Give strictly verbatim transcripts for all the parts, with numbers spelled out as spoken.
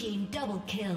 team double kill.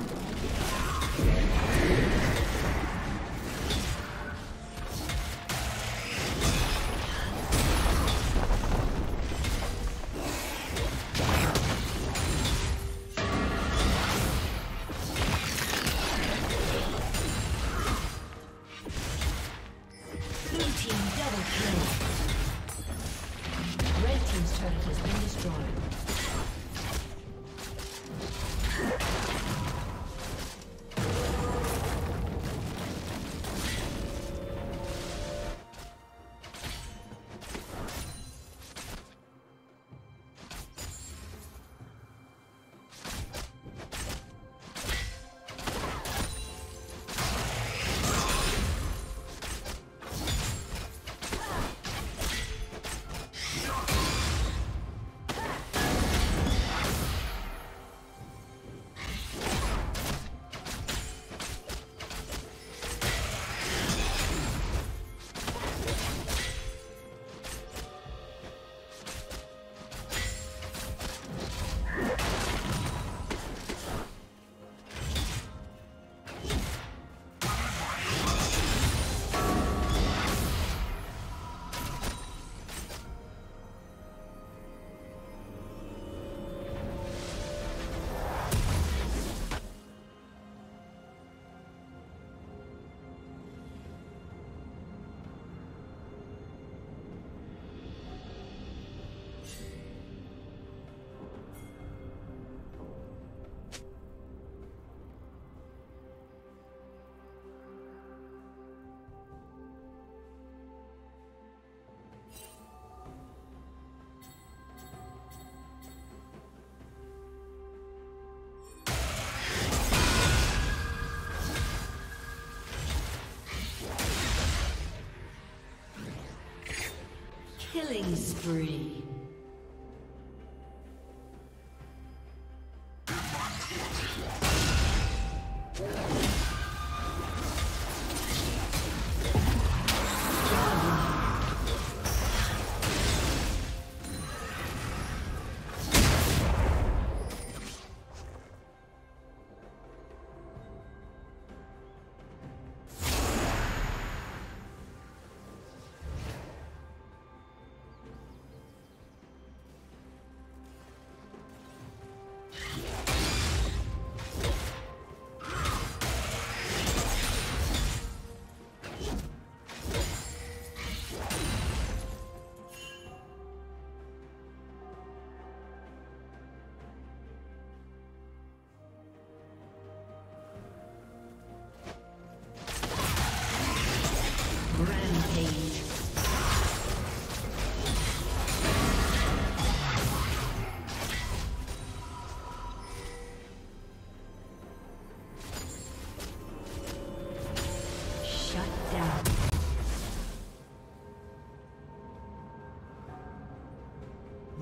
Killing spree.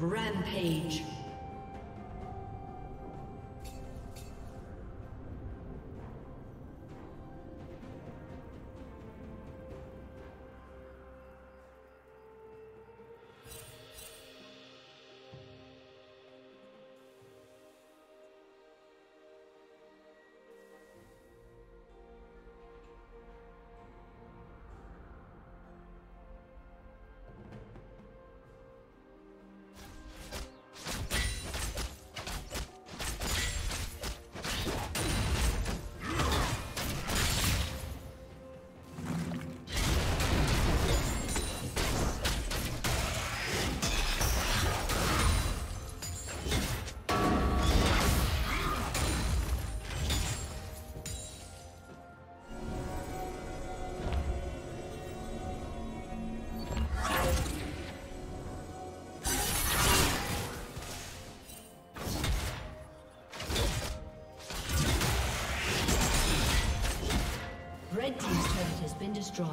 Rampage. Red team's turret has been destroyed.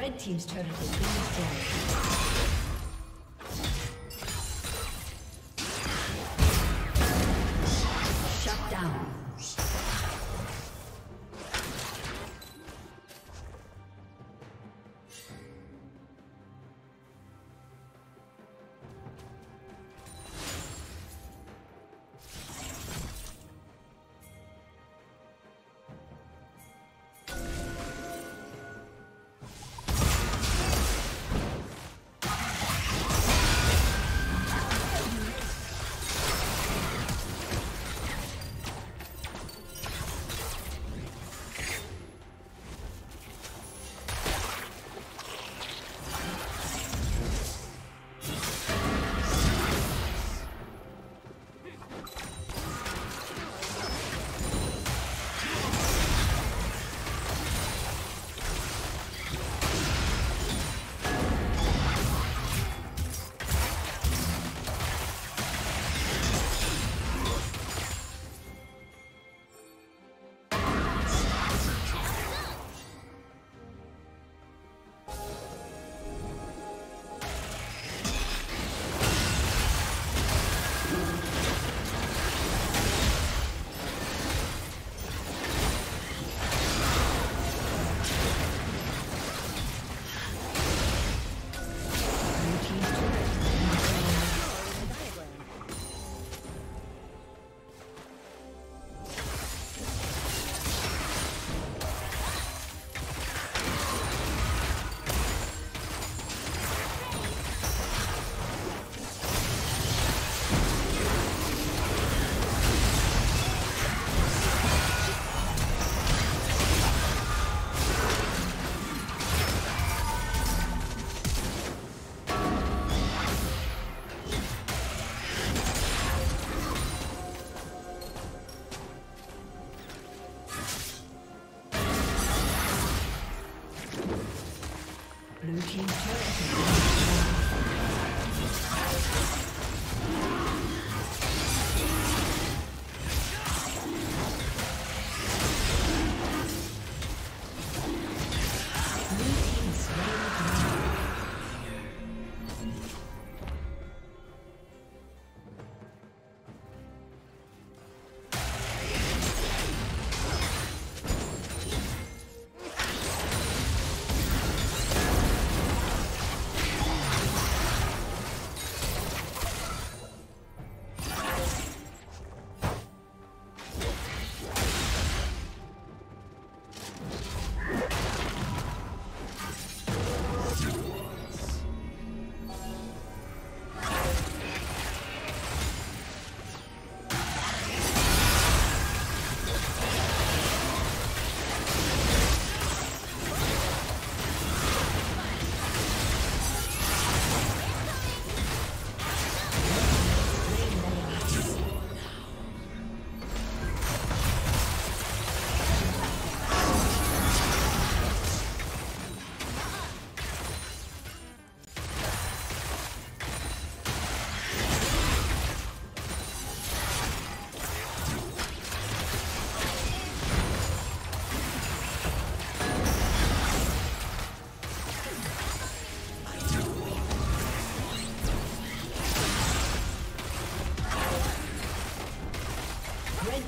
Red team's turret has been destroyed.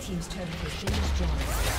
Team's turn for James Jones.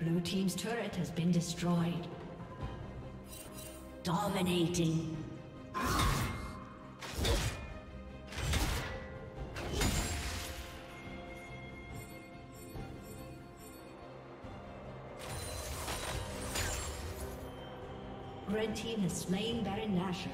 Blue team's turret has been destroyed. Dominating. Red team has slain Baron Nashor.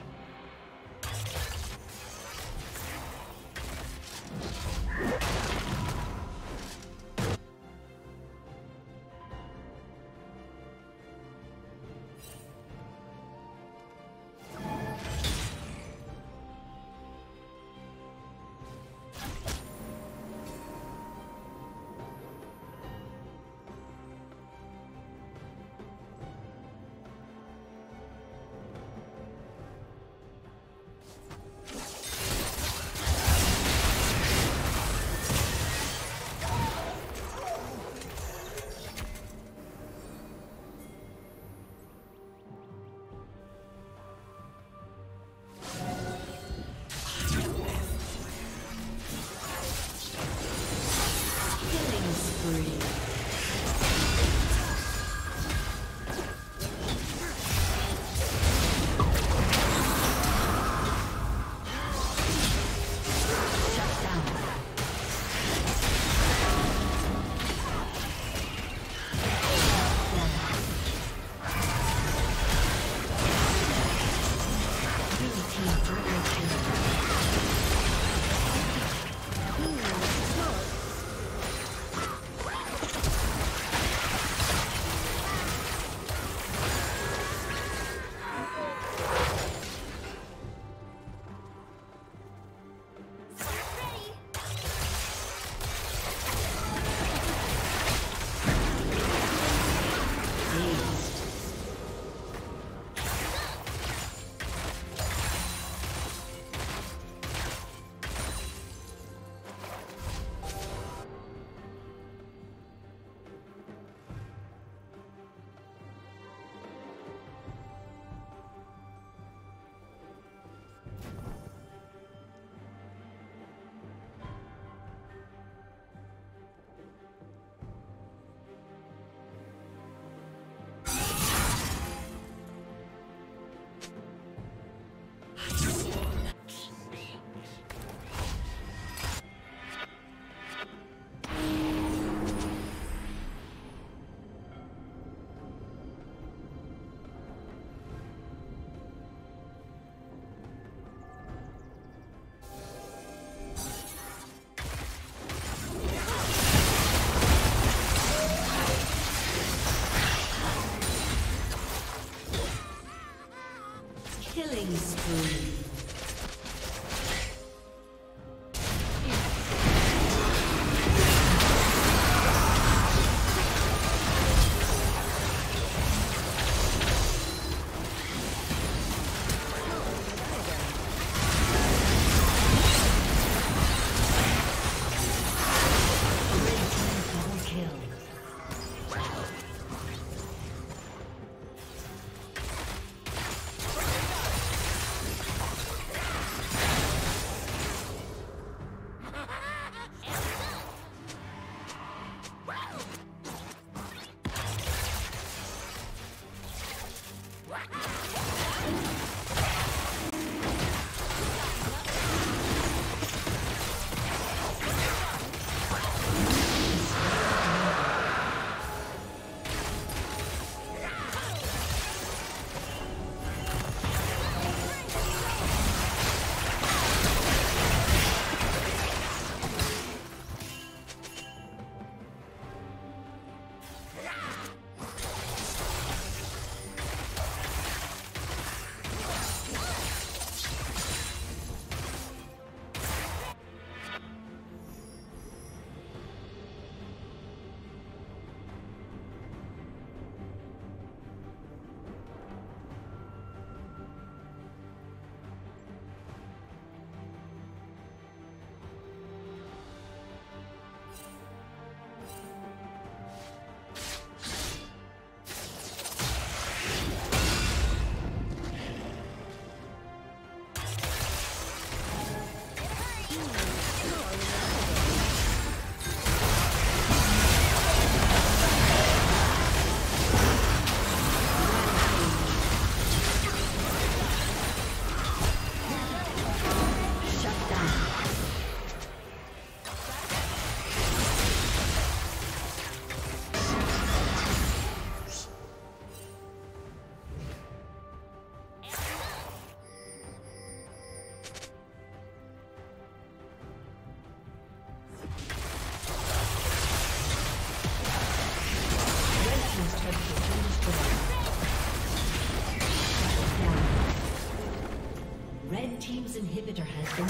Red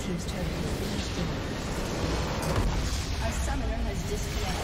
team's turret has been destroyed. A summoner has disconnected.